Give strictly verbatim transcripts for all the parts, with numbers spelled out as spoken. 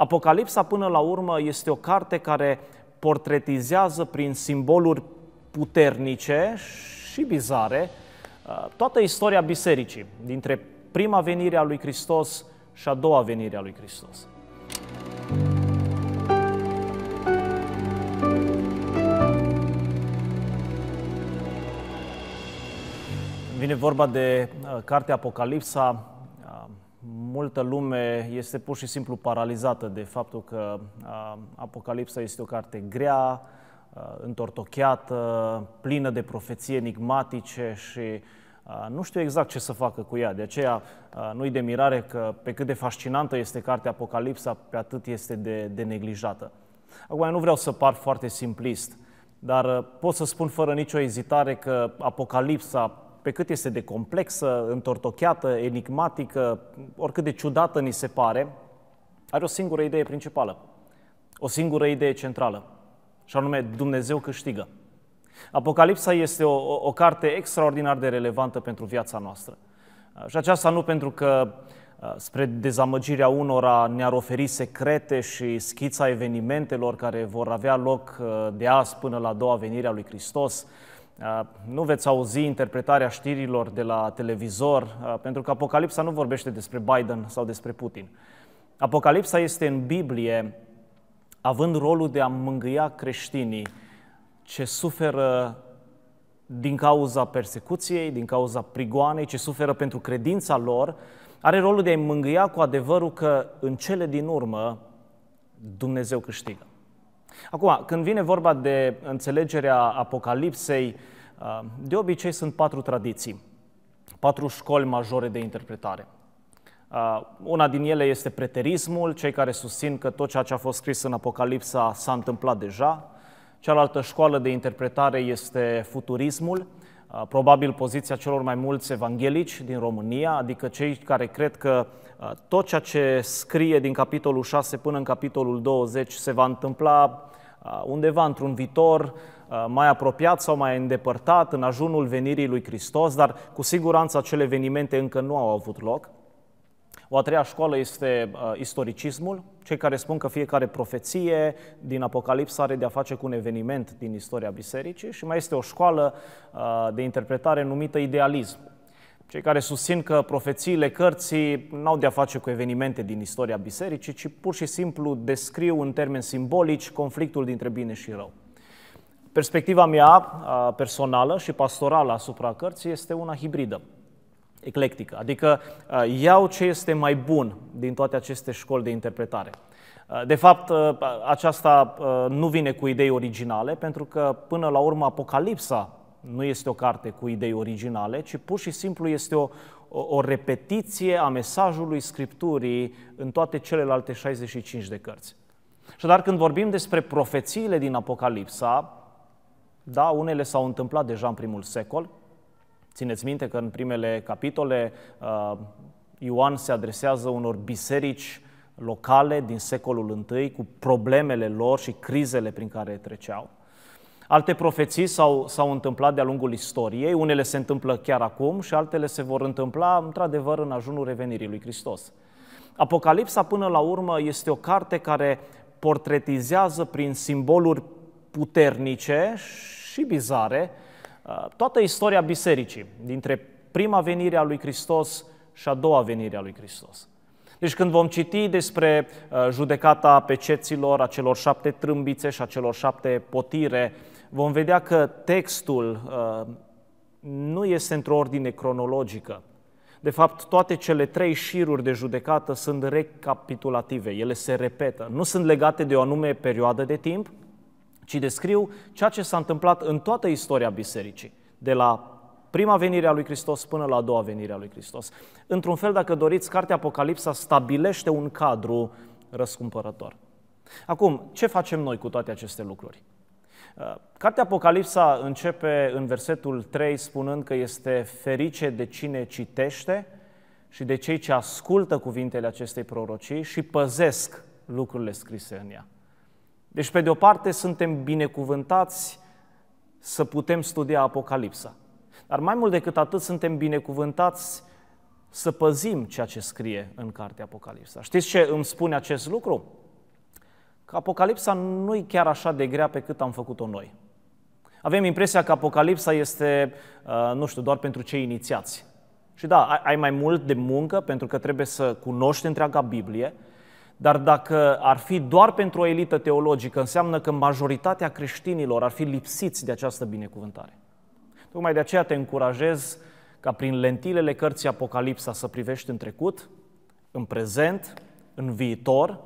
Apocalipsa, până la urmă, este o carte care portretizează prin simboluri puternice și bizare toată istoria Bisericii, dintre prima venire a lui Hristos și a doua venire a lui Hristos. Vine vorba de uh, cartea Apocalipsa, uh, multă lume este pur și simplu paralizată de faptul că uh, Apocalipsa este o carte grea, uh, întortocheată, plină de profeții enigmatice și uh, nu știu exact ce să facă cu ea. De aceea uh, nu-i de mirare că pe cât de fascinantă este cartea Apocalipsa, pe atât este de, de neglijată. Acum, eu nu vreau să par foarte simplist, dar uh, pot să spun fără nicio ezitare că Apocalipsa, pe cât este de complexă, întortocheată, enigmatică, oricât de ciudată ni se pare, are o singură idee principală, o singură idee centrală, și anume Dumnezeu câștigă. Apocalipsa este o, o carte extraordinar de relevantă pentru viața noastră. Și aceasta nu pentru că, spre dezamăgirea unora, ne-ar oferi secrete și schița evenimentelor care vor avea loc de azi până la a doua venire a lui Hristos. Nu veți auzi interpretarea știrilor de la televizor, pentru că Apocalipsa nu vorbește despre Biden sau despre Putin. Apocalipsa este în Biblie, având rolul de a mângâia creștinii ce suferă din cauza persecuției, din cauza prigoanei, ce suferă pentru credința lor, are rolul de a-i mângâia cu adevărul că în cele din urmă Dumnezeu câștigă. Acum, când vine vorba de înțelegerea Apocalipsei, de obicei sunt patru tradiții, patru școli majore de interpretare. Una din ele este preterismul, cei care susțin că tot ceea ce a fost scris în Apocalipsa s-a întâmplat deja. Cealaltă școală de interpretare este futurismul, probabil poziția celor mai mulți evanghelici din România, adică cei care cred că tot ceea ce scrie din capitolul șase până în capitolul douăzeci se va întâmpla undeva într-un viitor mai apropiat sau mai îndepărtat, în ajunul venirii lui Hristos, dar cu siguranță acele evenimente încă nu au avut loc. O a treia școală este istoricismul, cei care spun că fiecare profeție din Apocalipsa are de-a face cu un eveniment din istoria Bisericii, și mai este o școală de interpretare numită idealism, cei care susțin că profețiile cărții n-au de-a face cu evenimente din istoria Bisericii, ci pur și simplu descriu în termeni simbolici conflictul dintre bine și rău. Perspectiva mea personală și pastorală asupra cărții este una hibridă, eclectică, adică iau ce este mai bun din toate aceste școli de interpretare. De fapt, aceasta nu vine cu idei originale, pentru că, până la urmă, Apocalipsa nu este o carte cu idei originale, ci pur și simplu este o, o, o repetiție a mesajului Scripturii în toate celelalte șaizeci și cinci de cărți. Și dar când vorbim despre profețiile din Apocalipsa, da, unele s-au întâmplat deja în primul secol. Țineți minte că în primele capitole Ioan se adresează unor biserici locale din secolul întâi cu problemele lor și crizele prin care treceau. Alte profeții s-au întâmplat de-a lungul istoriei, unele se întâmplă chiar acum și altele se vor întâmpla într-adevăr în ajunul revenirii lui Hristos. Apocalipsa, până la urmă, este o carte care portretizează prin simboluri puternice și bizare toată istoria Bisericii, dintre prima venire a lui Hristos și a doua venire a lui Hristos. Deci când vom citi despre judecata peceților, a celor șapte trâmbițe și a celor șapte potire, vom vedea că textul nu este într-o ordine cronologică. De fapt, toate cele trei șiruri de judecată sunt recapitulative, ele se repetă, nu sunt legate de o anume perioadă de timp, ci descriu ceea ce s-a întâmplat în toată istoria Bisericii, de la prima venire a lui Hristos până la a doua venire a lui Hristos. Într-un fel, dacă doriți, cartea Apocalipsa stabilește un cadru răscumpărător. Acum, ce facem noi cu toate aceste lucruri? Cartea Apocalipsa începe în versetul trei spunând că este ferice de cine citește și de cei ce ascultă cuvintele acestei prorocii și păzesc lucrurile scrise în ea. Deci, pe de o parte, suntem binecuvântați să putem studia Apocalipsa. Dar mai mult decât atât, suntem binecuvântați să păzim ceea ce scrie în cartea Apocalipsa. Știți ce îmi spune acest lucru? că Apocalipsa nu e chiar așa de grea pe cât am făcut-o noi. Avem impresia că Apocalipsa este, nu știu, doar pentru cei inițiați. Și da, ai mai mult de muncă pentru că trebuie să cunoști întreaga Biblie, dar dacă ar fi doar pentru o elită teologică, înseamnă că majoritatea creștinilor ar fi lipsiți de această binecuvântare. Tocmai de aceea te încurajez ca prin lentilele cărții Apocalipsa să privești în trecut, în prezent, în viitor,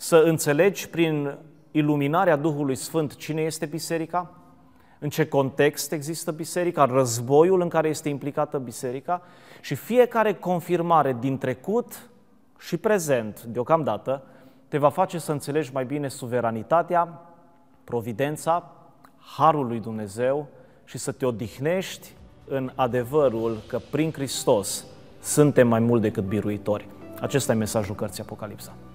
să înțelegi prin iluminarea Duhului Sfânt cine este biserica, în ce context există biserica, războiul în care este implicată biserica și fiecare confirmare din trecut și prezent, deocamdată, te va face să înțelegi mai bine suveranitatea, providența, harul lui Dumnezeu și să te odihnești în adevărul că prin Hristos suntem mai mult decât biruitori. Acesta e mesajul cărții Apocalipsa.